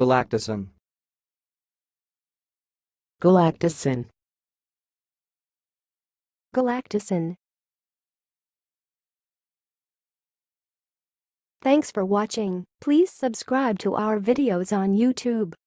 Galactosan. Galactosan. Galactosan. Thanks for watching. Please subscribe to our videos on YouTube.